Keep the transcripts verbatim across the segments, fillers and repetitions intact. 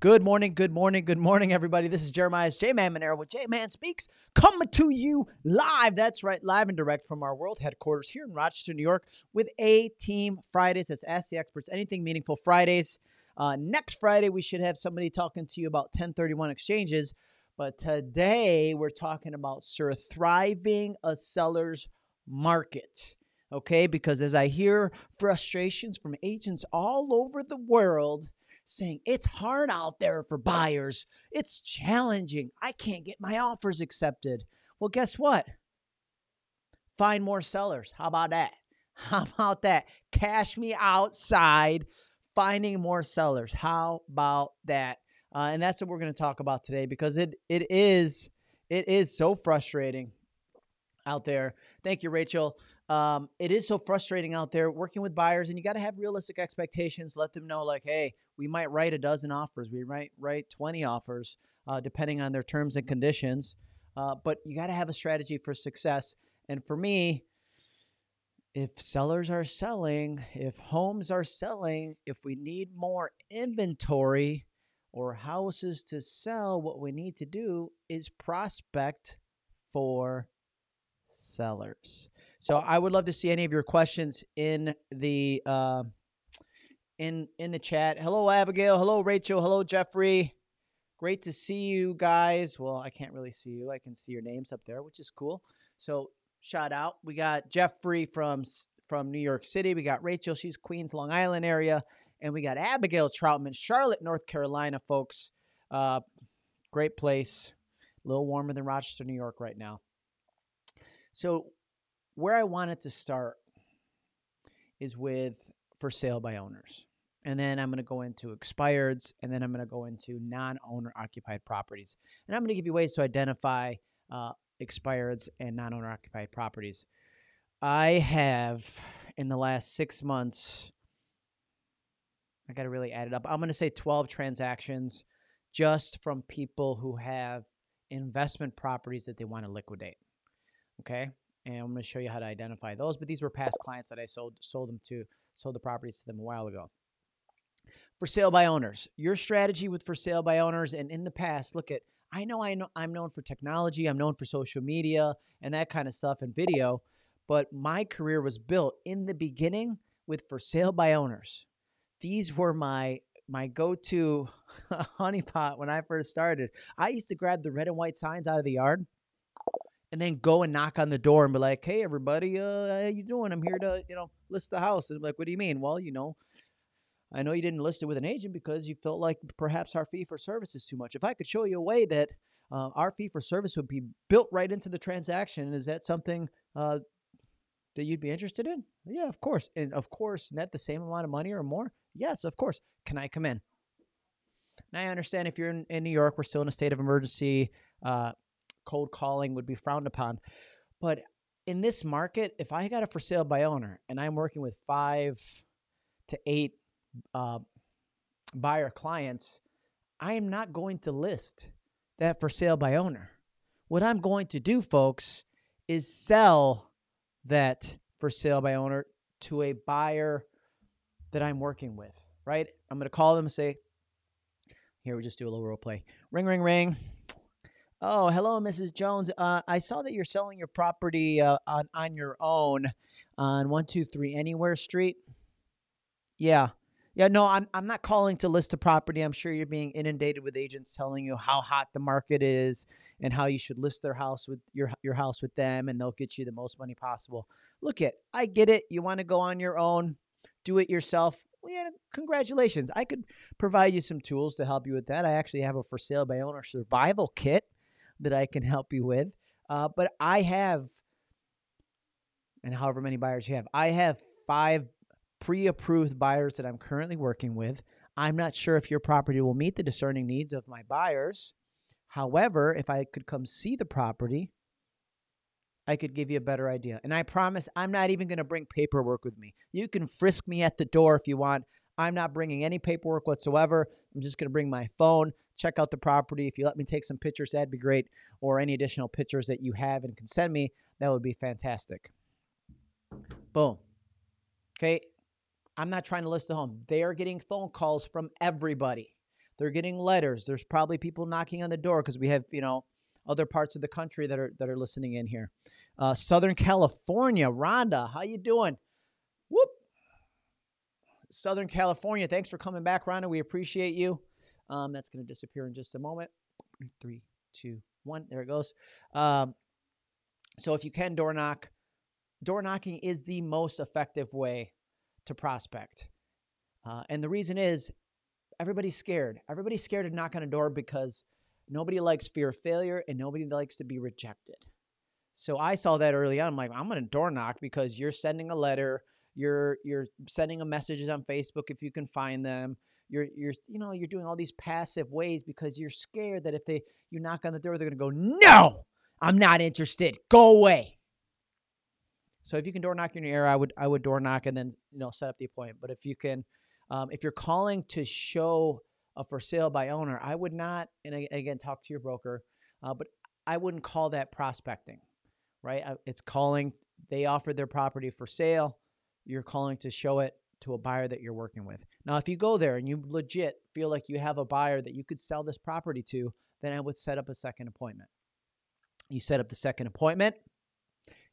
Good morning, good morning, good morning, everybody. This is Jeremiah's J-Man Maneiro with J-Man Speaks, coming to you live. That's right, live and direct from our world headquarters here in Rochester, New York, with A-Team Fridays. That's Ask the Experts, Anything Meaningful Fridays. Uh, next Friday, we should have somebody talking to you about ten thirty-one exchanges, but today we're talking about surviving a seller's market, okay? Because as I hear frustrations from agents all over the world, saying it's hard out there for buyers. It's challenging. I can't get my offers accepted. Well, guess what? Find more sellers. How about that? How about that? Cash me outside finding more sellers. How about that? Uh, and that's what we're going to talk about today, because it it is it is so frustrating out there. Thank you, Rachel. Um, it is so frustrating out there working with buyers, and you got to have realistic expectations. Let them know, like, hey, we might write a dozen offers. We might write twenty offers, uh, depending on their terms and conditions. Uh, but you got to have a strategy for success. And for me, if sellers are selling, if homes are selling, if we need more inventory or houses to sell, what we need to do is prospect for sellers. So I would love to see any of your questions in the uh, in in the chat. Hello, Abigail. Hello, Rachel. Hello, Jeffrey. Great to see you guys. Well, I can't really see you. I can see your names up there, which is cool. So shout out. We got Jeffrey from from New York City. We got Rachel. She's Queens, Long Island area, and we got Abigail Troutman, Charlotte, North Carolina, folks. Uh, great place. A little warmer than Rochester, New York, right now. So where I wanted to start is with for sale by owners. And then I'm going to go into expireds, and then I'm going to go into non-owner occupied properties. And I'm going to give you ways to identify uh, expireds and non-owner occupied properties. I have, in the last six months, I got to really add it up. I'm going to say twelve transactions just from people who have investment properties that they want to liquidate. Okay? And I'm going to show you how to identify those. But these were past clients that I sold sold them to, sold the properties to them a while ago. For sale by owners. Your strategy with for sale by owners, and in the past, look at, I know, I know I'm known for technology, I'm known for social media and that kind of stuff and video, but my career was built in the beginning with for sale by owners. These were my my go-to honeypot when I first started. I used to grab the red and white signs out of the yard, and then go and knock on the door and be like, hey, everybody, uh, how you doing? I'm here to, you know, list the house. And I'm like, what do you mean? Well, you know, I know you didn't list it with an agent because you felt like perhaps our fee for service is too much. If I could show you a way that uh, our fee for service would be built right into the transaction, is that something uh, that you'd be interested in? Yeah, of course. And of course, net the same amount of money or more? Yes, of course. Can I come in? And I understand if you're in, in New York, we're still in a state of emergency. Uh, Cold calling would be frowned upon. But in this market, if I got a for sale by owner and I'm working with five to eight uh, buyer clients, I am not going to list that for sale by owner. What I'm going to do, folks, is sell that for sale by owner to a buyer that I'm working with, right? I'm going to call them and say, here, we just do a little role play. Ring, ring, ring. Oh, hello, Missus Jones. Uh, I saw that you're selling your property uh, on, on your own on one two three Anywhere Street. Yeah. Yeah, no, I'm, I'm not calling to list a property. I'm sure you're being inundated with agents telling you how hot the market is and how you should list their house with your, your house with them, and they'll get you the most money possible. Look it, I get it. You want to go on your own, do it yourself. Well, yeah, congratulations. I could provide you some tools to help you with that. I actually have a for sale by owner survival kit that I can help you with. Uh, but I have, and however many buyers you have, I have five pre-approved buyers that I'm currently working with. I'm not sure if your property will meet the discerning needs of my buyers. However, if I could come see the property, I could give you a better idea. And I promise I'm not even going to bring paperwork with me. You can frisk me at the door if you want. I'm not bringing any paperwork whatsoever. I'm just going to bring my phone, check out the property. If you let me take some pictures, that'd be great. Or any additional pictures that you have and can send me, that would be fantastic. Boom. Okay. I'm not trying to list the home. They are getting phone calls from everybody. They're getting letters. There's probably people knocking on the door because we have, you know, other parts of the country that are that are listening in here. Uh, Southern California, Rhonda, how you doing? Whoop. Southern California, thanks for coming back, Rhonda. We appreciate you. Um, that's going to disappear in just a moment. Three, two, one. There it goes. Um, so if you can door knock, door knocking is the most effective way to prospect. Uh, and the reason is everybody's scared. Everybody's scared to knock on a door because nobody likes fear of failure and nobody likes to be rejected. So I saw that early on. I'm like, I'm going to door knock because you're sending a letter. You're, you're sending a messages on Facebook if you can find them. You're, you're, you know, you're doing all these passive ways because you're scared that if they, you knock on the door, they're going to go, no, I'm not interested. Go away. So if you can door knock in your area, I would, I would door knock and then, you know, set up the appointment. But if you can, um, if you're calling to show a for sale by owner, I would not, and I, again, talk to your broker, uh, but I wouldn't call that prospecting, right? It's calling, they offered their property for sale. You're calling to show it to a buyer that you're working with. Now, if you go there and you legit feel like you have a buyer that you could sell this property to, then I would set up a second appointment. You set up the second appointment.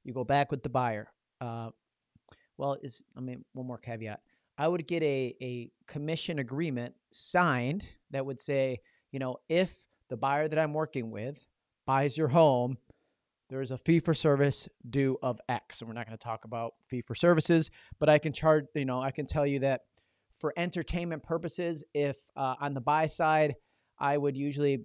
You go back with the buyer. Uh, well, is I mean, one more caveat. I would get a, a commission agreement signed that would say, you know, if the buyer that I'm working with buys your home, there is a fee for service due of X. And we're not going to talk about fee for services, but I can charge, you know, I can tell you that for entertainment purposes, if uh, on the buy side, I would usually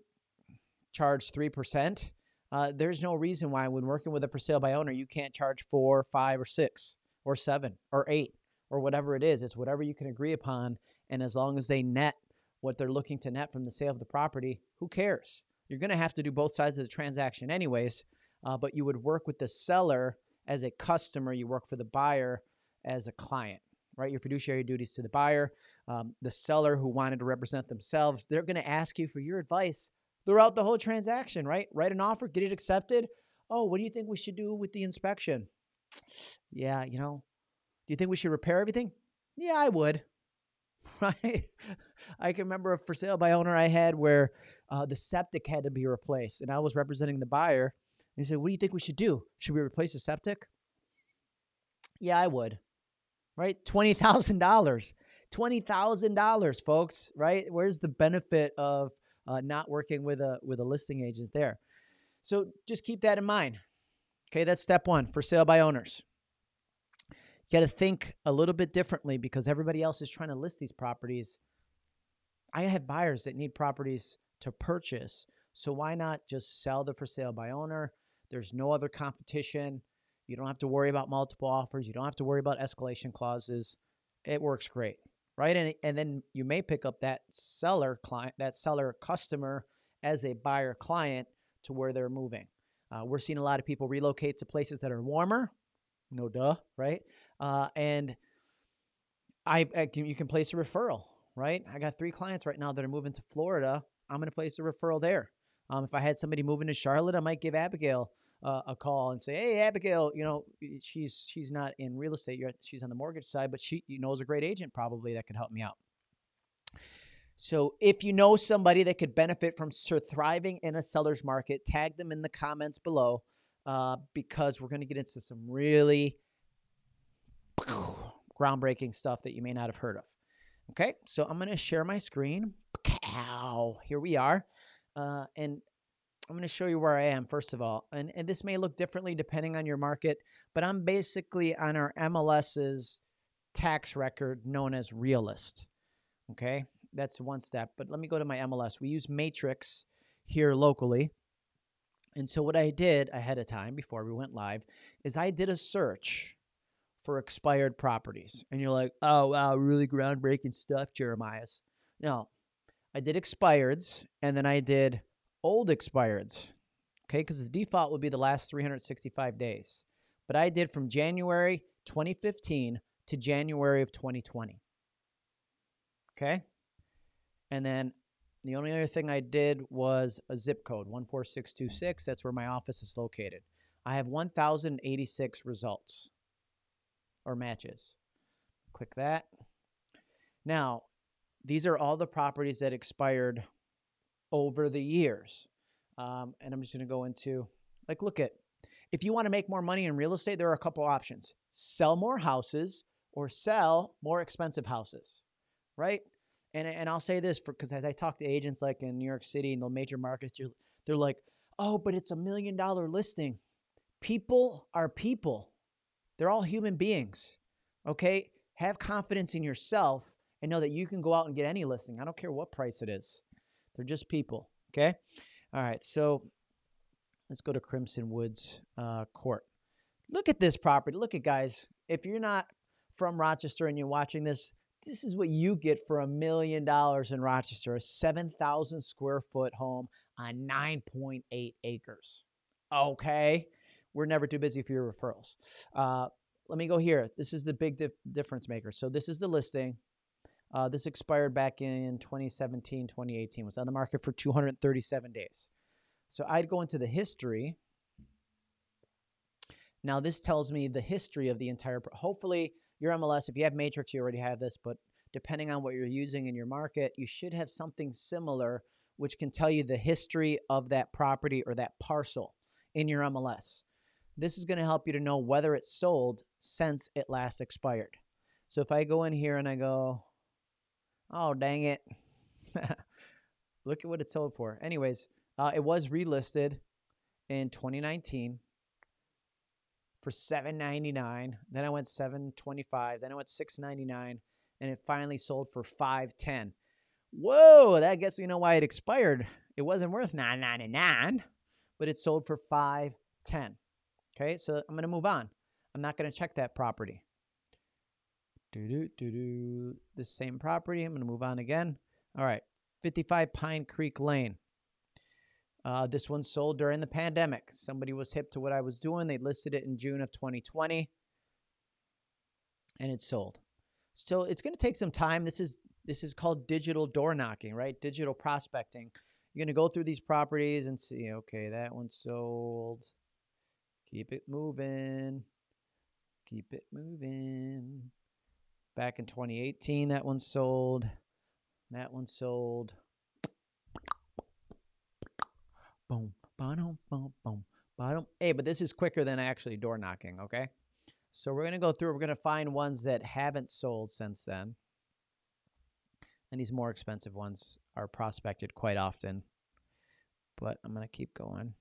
charge three percent. Uh, there's no reason why when working with a for sale by owner, you can't charge four, five, or six, or seven, or eight, or whatever it is. It's whatever you can agree upon. And as long as they net what they're looking to net from the sale of the property, who cares? You're going to have to do both sides of the transaction anyways, uh, but you would work with the seller as a customer. You work for the buyer as a client, right? Your fiduciary duties to the buyer, um, the seller who wanted to represent themselves, they're going to ask you for your advice throughout the whole transaction, right? Write an offer, get it accepted. Oh, what do you think we should do with the inspection? Yeah, you know, do you think we should repair everything? Yeah, I would, right? I can remember a for sale by owner I had where uh, the septic had to be replaced, and I was representing the buyer. And he said, what do you think we should do? Should we replace the septic? Yeah, I would, right? twenty thousand dollars, twenty thousand dollars, folks, right? Where's the benefit of Uh, not working with a with a listing agent there? So just keep that in mind. Okay, that's step one, for sale by owners. You got to think a little bit differently because everybody else is trying to list these properties. I have buyers that need properties to purchase, so why not just sell the for sale by owner? There's no other competition. You don't have to worry about multiple offers. You don't have to worry about escalation clauses. It works great. Right, and and then you may pick up that seller client, that seller customer as a buyer client to where they're moving. Uh, we're seeing a lot of people relocate to places that are warmer, no duh, right? Uh, and I, I can, you can place a referral, right? I got three clients right now that are moving to Florida. I'm going to place a referral there. Um, if I had somebody moving to Charlotte, I might give Abigail uh, a call and say, hey, Abigail, you know, she's she's not in real estate yet. She's on the mortgage side, but she you knows a great agent probably that could help me out. So if you know somebody that could benefit from thriving in a seller's market, tag them in the comments below uh, because we're going to get into some really groundbreaking stuff that you may not have heard of. Okay, so I'm going to share my screen. Ow, here we are. Uh, and I'm going to show you where I am, first of all. And, and this may look differently depending on your market, but I'm basically on our MLS's tax record known as Realist. Okay, that's one step. But let me go to my M L S. We use Matrix here locally. And so what I did ahead of time before we went live is I did a search for expired properties. And you're like, oh, wow, really groundbreaking stuff, Jeremiah's. No. I did expireds, and then I did old expireds, okay, because the default would be the last three hundred sixty-five days. But I did from January twenty fifteen to January of twenty twenty, okay? And then the only other thing I did was a zip code, one four six two six. That's where my office is located. I have one thousand eighty-six results or matches. Click that. Now, these are all the properties that expired over the years. Um, and I'm just going to go into, like, look at, if you want to make more money in real estate, there are a couple options. Sell more houses or sell more expensive houses, right? And, and I'll say this, for because as I talk to agents like in New York City and the major markets, you're, they're like, oh, but it's a million dollar listing. People are people. They're all human beings, okay? Have confidence in yourself and know that you can go out and get any listing. I don't care what price it is. They're just people, okay? All right, so let's go to Crimson Woods uh, Court. Look at this property. Look at, guys, if you're not from Rochester and you're watching this, this is what you get for a million dollars in Rochester, a seven thousand square foot home on nine point eight acres. Okay. We're never too busy for your referrals. Uh, let me go here. This is the big dif difference maker. So this is the listing. Uh, this expired back in twenty seventeen, twenty eighteen. It was on the market for two hundred thirty-seven days. So I'd go into the history. Now this tells me the history of the entire, hopefully, your M L S, if you have Matrix, you already have this, but depending on what you're using in your market, you should have something similar, which can tell you the history of that property or that parcel in your M L S. This is going to help you to know whether it's sold since it last expired. So if I go in here and I go, oh, dang it. Look at what it sold for. Anyways, uh, it was relisted in twenty nineteen. For seven ninety-nine, then I went seven twenty-five, then I went six ninety-nine, and it finally sold for five ten. Whoa, that guess you know why it expired. It wasn't worth nine ninety-nine, but it sold for five ten. Okay, so I'm gonna move on. I'm not gonna check that property. Do do do do. The same property. I'm gonna move on again. All right, fifty-five Pine Creek Lane. Uh, this one sold during the pandemic. Somebody was hip to what I was doing. They listed it in June of twenty twenty, and it sold. So it's going to take some time. This is this is called digital door knocking, right? Digital prospecting. You're going to go through these properties and see, okay, that one sold. Keep it moving. Keep it moving. Back in twenty eighteen, that one sold. That one sold. Boom, boom, boom, boom, boom. Hey, but this is quicker than actually door knocking, okay? So we're going to go through. We're going to find ones that haven't sold since then. And these more expensive ones are prospected quite often. But I'm going to keep going.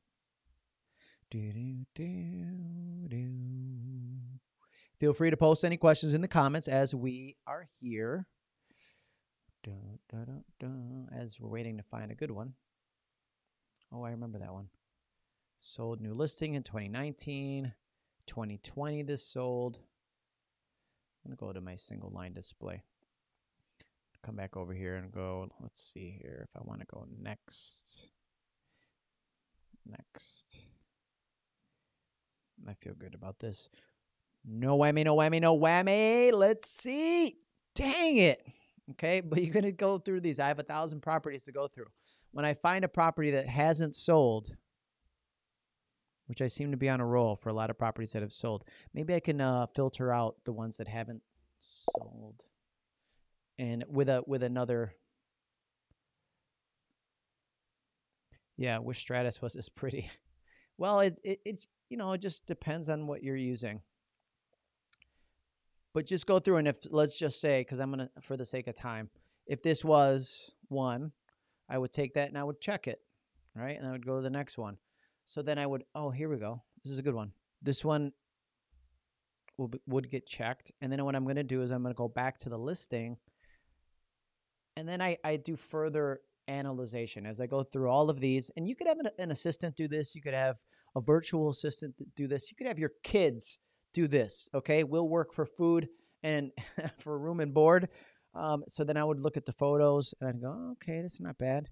Do, do, do, do. Feel free to post any questions in the comments as we are here. Da, da, da, da, as we're waiting to find a good one. Oh, I remember that one. Sold new listing in twenty nineteen. twenty twenty, this sold. I'm going to go to my single line display. Come back over here and go, let's see here if I want to go next. Next. I feel good about this. No whammy, no whammy, no whammy. Let's see. Dang it. Okay, but you're going to go through these. I have a thousand properties to go through. When I find a property that hasn't sold, which I seem to be on a roll for a lot of properties that have sold, maybe I can uh, filter out the ones that haven't sold, and with a with another. Yeah, I wish Stratus was as pretty. Well, it it it you know it just depends on what you're using. But just go through, and if let's just say, because I'm gonna for the sake of time, if this was one, I would take that and I would check it, right? And I would go to the next one. So then I would, oh, here we go. This is a good one. This one will be, would get checked. And then what I'm going to do is I'm going to go back to the listing. And then I, I do further analyzation as I go through all of these. And you could have an, an assistant do this. You could have a virtual assistant do this. You could have your kids do this, okay? We'll work for food and for room and board. Um, so then I would look at the photos and I'd go, oh, okay, that's not bad.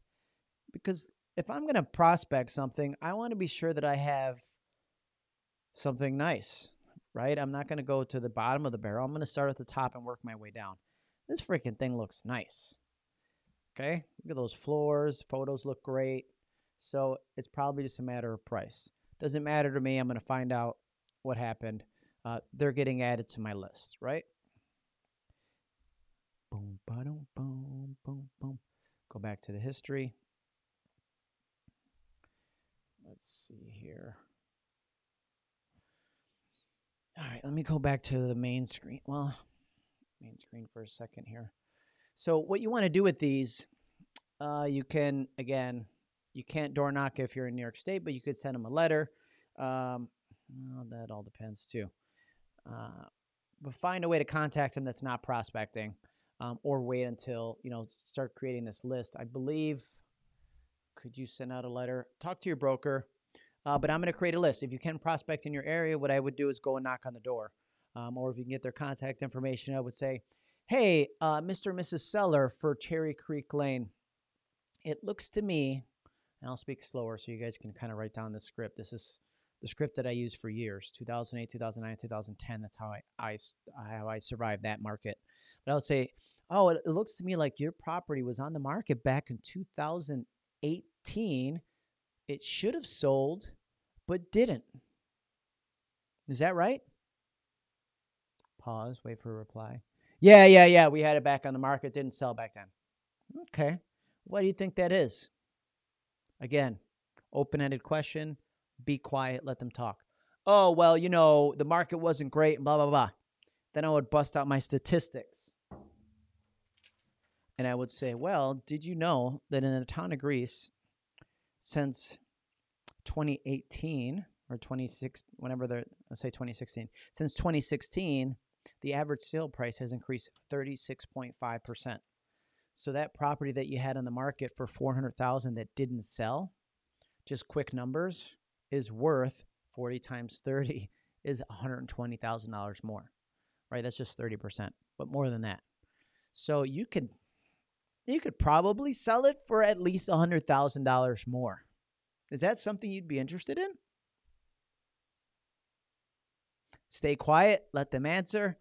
Because if I'm going to prospect something, I want to be sure that I have something nice, right? I'm not going to go to the bottom of the barrel. I'm going to start at the top and work my way down. This freaking thing looks nice. Okay. Look at those floors. Photos look great. So it's probably just a matter of price. Doesn't matter to me. I'm going to find out what happened. Uh, they're getting added to my list, right? Boom, ba-dum, boom, go back to the history. Let's see here. All right, let me go back to the main screen. Well, main screen for a second here. So what you want to do with these, uh, you can, again, you can't door knock if you're in New York State, but you could send them a letter. Um, well, that all depends too. Uh, but find a way to contact them that's not prospecting, um, or wait until, you know, start creating this list. I believe, could you send out a letter? Talk to your broker, uh, but I'm going to create a list. If you can prospect in your area, what I would do is go and knock on the door. Um, or if you can get their contact information, I would say, hey, uh, Mister and Missus Seller for Cherry Creek Lane. It looks to me, and I'll speak slower so you guys can kind of write down the script. This is the script that I used for years, two thousand eight, two thousand nine, two thousand ten. That's how I, I, how I survived that market. But I would say, oh, it, it looks to me like your property was on the market back in two thousand eighteen. It should have sold, but didn't. Is that right? Pause, wait for a reply. Yeah, yeah, yeah, we had it back on the market, didn't sell back then. Okay, what do you think that is? Again, open-ended question. Be quiet, let them talk. Oh, well, you know, the market wasn't great and blah, blah, blah. Then I would bust out my statistics. And I would say, well, did you know that in the town of Greece, since twenty eighteen or twenty sixteen, whenever they're, let's say twenty sixteen, since twenty sixteen, the average sale price has increased thirty-six point five percent. So that property that you had on the market for four hundred thousand dollars that didn't sell, just quick numbers, is worth forty times thirty is one hundred twenty thousand dollars more, right? That's just thirty percent, but more than that. So you could, you could probably sell it for at least one hundred thousand dollars more. Is that something you'd be interested in? Stay quiet, let them answer.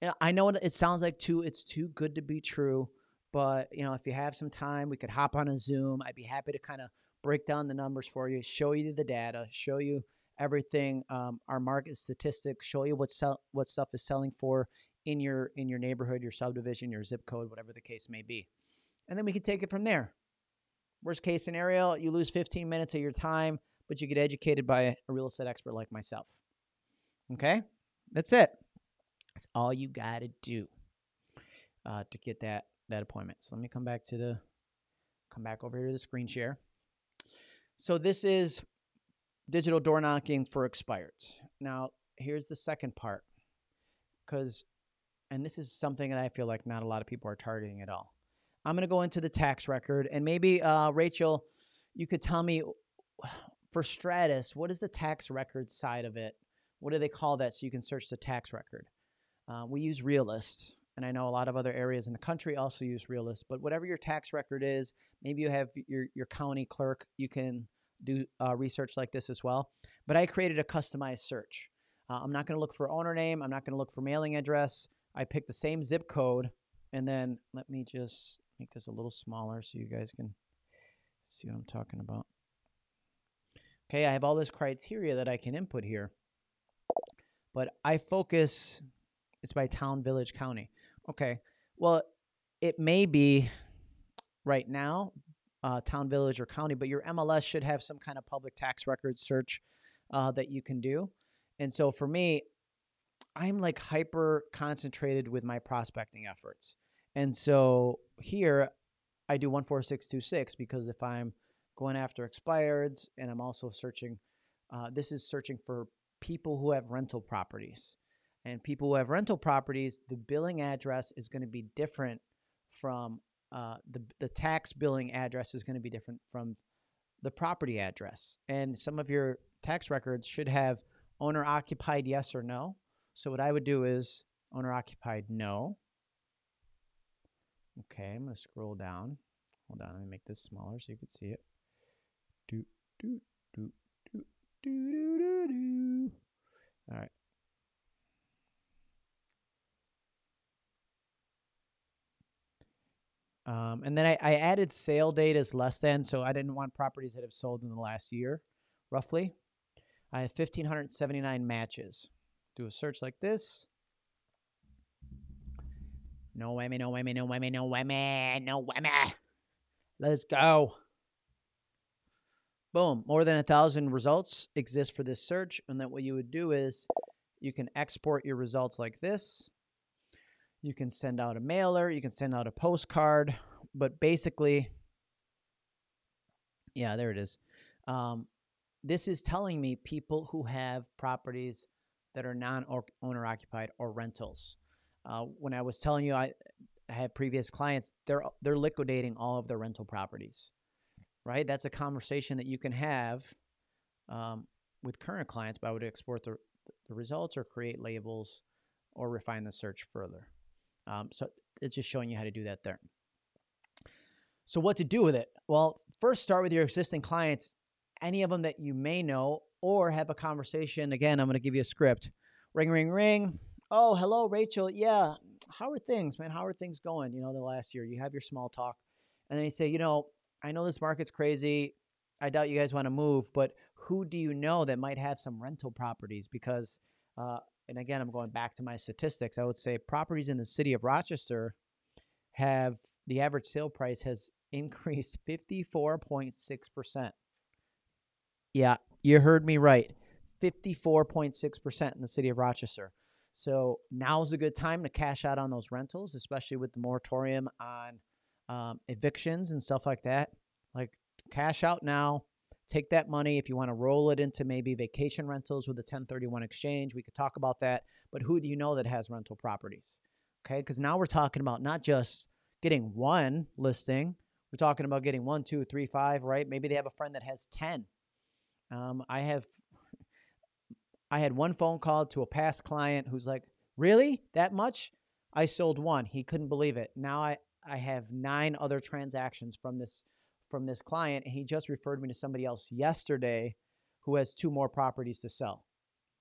And I know it sounds like too, it's too good to be true, but you know, if you have some time, we could hop on a Zoom. I'd be happy to kind of break down the numbers for you, show you the data, show you everything, um, our market statistics, show you what sell, what stuff is selling for in your in your neighborhood, your subdivision, your zip code, whatever the case may be. And then we can take it from there. Worst case scenario, you lose fifteen minutes of your time, but you get educated by a real estate expert like myself. Okay? That's it. That's all you got to do uh, to get that, that appointment. So let me come back to the, come back over here to the screen share. So this is digital door knocking for expireds. Now, here's the second part, because, and this is something that I feel like not a lot of people are targeting at all. I'm going to go into the tax record, and maybe, uh, Rachel, you could tell me, for Stratus, what is the tax record side of it? What do they call that so you can search the tax record? Uh, we use Realist, and I know a lot of other areas in the country also use Realist, but whatever your tax record is, maybe you have your, your county clerk, you can do uh, research like this as well. But I created a customized search. Uh, I'm not going to look for owner name. I'm not going to look for mailing address. I picked the same zip code, and then let me just make this a little smaller so you guys can see what I'm talking about. Okay, I have all this criteria that I can input here, but I focus, it's by town, village, county. Okay, well, it may be right now, uh, town, village, or county, but your M L S should have some kind of public tax record search uh, that you can do. And so for me, I'm like hyper concentrated with my prospecting efforts. And so here I do one four six two six because if I'm going after expireds and I'm also searching, uh, this is searching for people who have rental properties. And people who have rental properties, the billing address is going to be different from uh, the, the tax billing address is going to be different from the property address. And some of your tax records should have owner-occupied yes or no. So what I would do is owner-occupied no. Okay, I'm going to scroll down. Hold on, let me make this smaller so you can see it. Do, do, do, do, do, do, do, do. All right. Um, and then I, I added sale date as less than, so I didn't want properties that have sold in the last year, roughly. I have one thousand five hundred seventy-nine matches. Do a search like this. No whammy, no whammy, no whammy, no whammy, no whammy. Let's go. Boom. More than a thousand results exist for this search. And then what you would do is you can export your results like this. You can send out a mailer. You can send out a postcard. But basically, yeah, there it is. Um, this is telling me people who have properties that are non-owner occupied or rentals. Uh, when I was telling you I, I had previous clients, they're they're liquidating all of their rental properties, right? That's a conversation that you can have um, with current clients, but I would export the, the results or create labels or refine the search further. Um, so it's just showing you how to do that there. So what to do with it? Well, first start with your existing clients, any of them that you may know, or have a conversation. Again, I'm going to give you a script. Ring, ring, ring. Oh, hello, Rachel. Yeah. How are things, man? How are things going? You know, the last year you have your small talk and then you say, you know, I know this market's crazy. I doubt you guys want to move, but who do you know that might have some rental properties? Because, uh, and again, I'm going back to my statistics. I would say properties in the city of Rochester have, the average sale price has increased fifty-four point six percent. Yeah, you heard me right. fifty-four point six percent in the city of Rochester. So now's a good time to cash out on those rentals, especially with the moratorium on um, evictions and stuff like that. Like, cash out now. Take that money. If you want to roll it into maybe vacation rentals with a ten thirty-one exchange, we could talk about that. But who do you know that has rental properties? Okay, because now we're talking about not just getting one listing. We're talking about getting one, two, three, five, right? Maybe they have a friend that has ten. Um, I have, I had one phone call to a past client who's like, really? That much? I sold one. He couldn't believe it. Now I, I have nine other transactions from this, from this client. And he just referred me to somebody else yesterday who has two more properties to sell,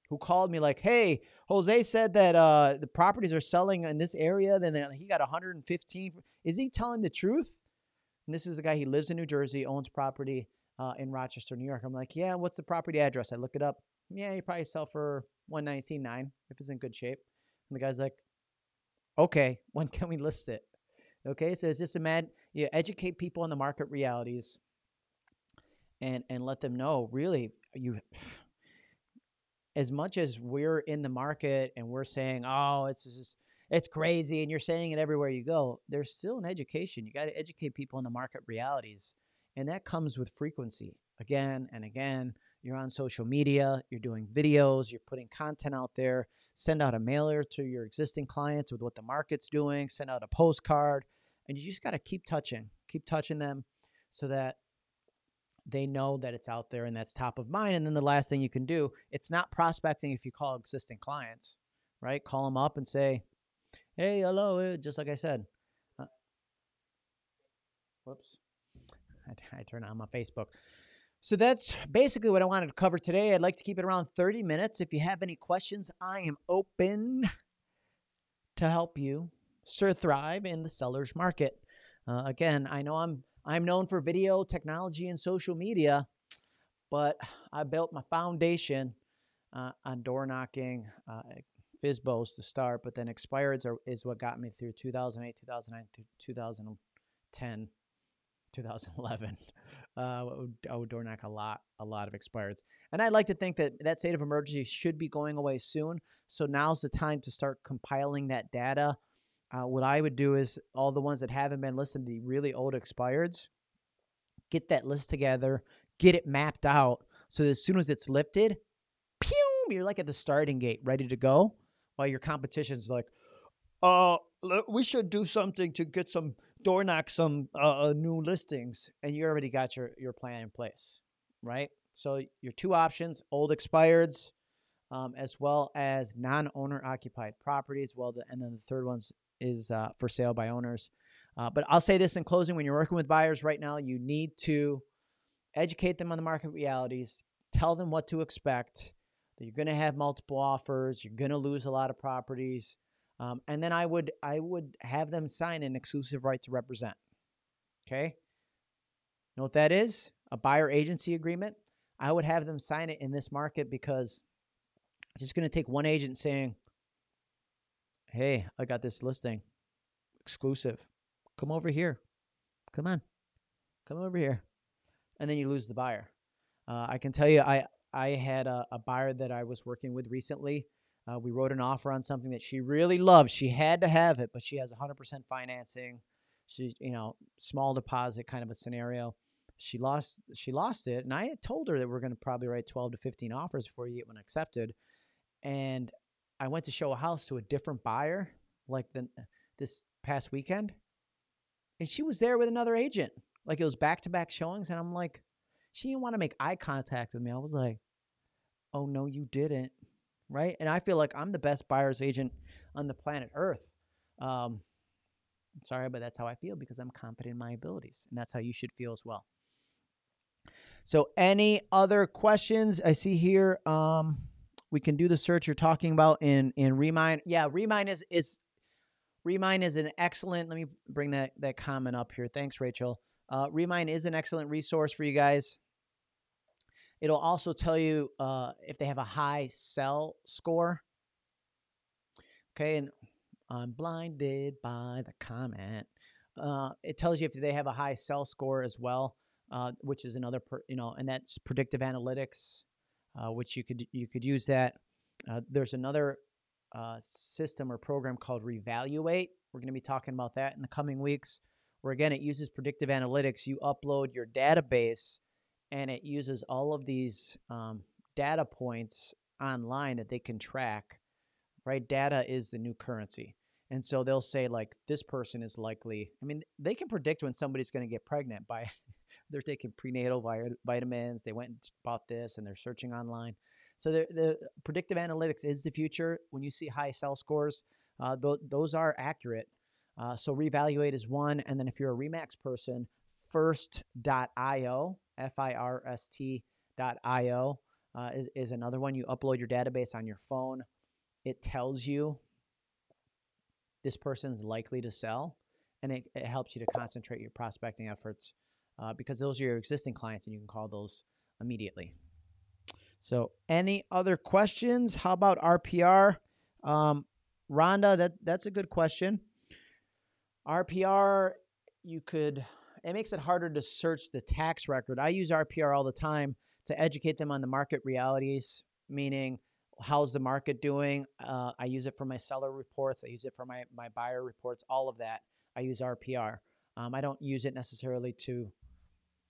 who called me like, hey, Jose said that uh, the properties are selling in this area. Then he got one hundred fifteen. Is he telling the truth? And this is a guy, he lives in New Jersey, owns property Uh, in Rochester, New York. I'm like, yeah, what's the property address? I look it up. Yeah, you probably sell for one nineteen nine if it's in good shape. And the guy's like, okay, when can we list it? Okay, so it's just a mad, you educate people on the market realities and and let them know, really, you, as much as we're in the market and we're saying, oh, it's just, it's crazy, and you're saying it everywhere you go, there's still an education. You got to educate people on the market realities. And that comes with frequency. Again and again, you're on social media, you're doing videos, you're putting content out there, send out a mailer to your existing clients with what the market's doing, send out a postcard, and you just got to keep touching, keep touching them so that they know that it's out there and that's top of mind. And then the last thing you can do, it's not prospecting if you call existing clients, right? Call them up and say, hey, hello, just like I said. Uh, whoops. I turn on my Facebook. So that's basically what I wanted to cover today. I'd like to keep it around thirty minutes. If you have any questions, I am open to help you survive in the seller's market. Uh, again, I know I'm I'm known for video, technology, and social media, but I built my foundation uh, on door knocking, uh, FISBOs to start, but then expireds are, is what got me through two thousand eight, two thousand nine, two thousand ten. two thousand eleven. Uh, I would door knock a lot, a lot of expireds. And I'd like to think that that state of emergency should be going away soon. So now's the time to start compiling that data. Uh, what I would do is all the ones that haven't been listed, the really old expireds, get that list together, get it mapped out. So that as soon as it's lifted, pew, you're like at the starting gate, ready to go. While your competition's like, oh, uh, we should do something to get some, door knock some uh, new listings, and you already got your, your plan in place, right? So your two options, old expireds, um, as well as non-owner occupied properties. Well, the, and then the third one is uh, for sale by owners. Uh, but I'll say this in closing, when you're working with buyers right now, you need to educate them on the market realities, tell them what to expect, that you're going to have multiple offers, you're going to lose a lot of properties. Um, and then I would I would have them sign an exclusive right to represent. Okay? Know what that is? A buyer agency agreement. I would have them sign it in this market because it's just going to take one agent saying, hey, I got this listing. Exclusive. Come over here. Come on. come over here. And then you lose the buyer. Uh, I can tell you, I, I had a, a buyer that I was working with recently. Uh, we wrote an offer on something that she really loved. She had to have it, but she has one hundred percent financing. She, you know, small deposit kind of a scenario. She lost, she lost it, and I had told her that we're going to probably write twelve to fifteen offers before you get one accepted. And I went to show a house to a different buyer like the, this past weekend, and she was there with another agent. Like, it was back-to-back showings, and I'm like, she didn't want to make eye contact with me. I was like, oh, no, you didn't, right? And I feel like I'm the best buyer's agent on the planet Earth. Um, sorry, but that's how I feel, because I'm confident in my abilities, and that's how you should feel as well. So any other questions I see here? Um, we can do the search you're talking about in, in Remine. Yeah, Remine is, is, Remine is an excellent – let me bring that, that comment up here. Thanks, Rachel. Uh, Remine is an excellent resource for you guys. It'll also tell you uh, if they have a high sell score. Okay, and I'm blinded by the comment. Uh, it tells you if they have a high sell score as well, uh, which is another, per, you know, and that's predictive analytics, uh, which you could you could use that. Uh, there's another uh, system or program called Revaluate. We're going to be talking about that in the coming weeks, where, again, it uses predictive analytics. You upload your database, and it uses all of these um, data points online that they can track, right? Data is the new currency. And so they'll say, like, this person is likely – I mean, they can predict when somebody's going to get pregnant by – they're taking prenatal vitamins. They went and bought this, and they're searching online. So the, the predictive analytics is the future. When you see high sell scores, uh, th those are accurate. Uh, so Revaluate is one, and then if you're a RE/MAX person, first dot i o, F I R S T dot i o uh, is, is another one. You upload your database on your phone. It tells you this person's likely to sell, and it, it helps you to concentrate your prospecting efforts uh, because those are your existing clients, and you can call those immediately. So any other questions? How about R P R? Um, Rhonda, that, that's a good question. R P R, you could, it makes it harder to search the tax record. I use R P R all the time to educate them on the market realities, meaning how's the market doing? Uh, I use it for my seller reports. I use it for my, my buyer reports, all of that. I use R P R. Um, I don't use it necessarily to,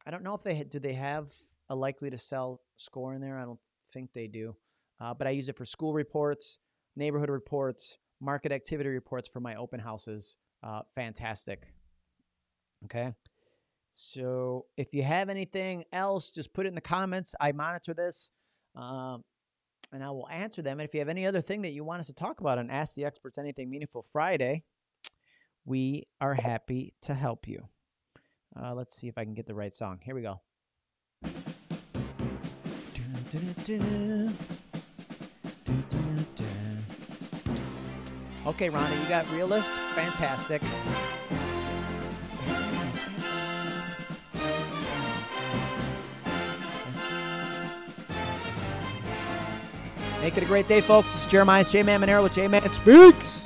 I don't know if they, do they have a likely to sell score in there? I don't think they do. Uh, but I use it for school reports, neighborhood reports, market activity reports for my open houses. Uh, fantastic. Okay. So if you have anything else, just put it in the comments. I monitor this, um, and I will answer them. And if you have any other thing that you want us to talk about on Ask the Experts Anything Meaningful Friday, we are happy to help you. Uh, let's see if I can get the right song. Here we go. Okay, Rhonda, you got Realist? Fantastic. Make it a great day, folks. This is Jeremiah J-Man Maneiro with J-Man Speaks.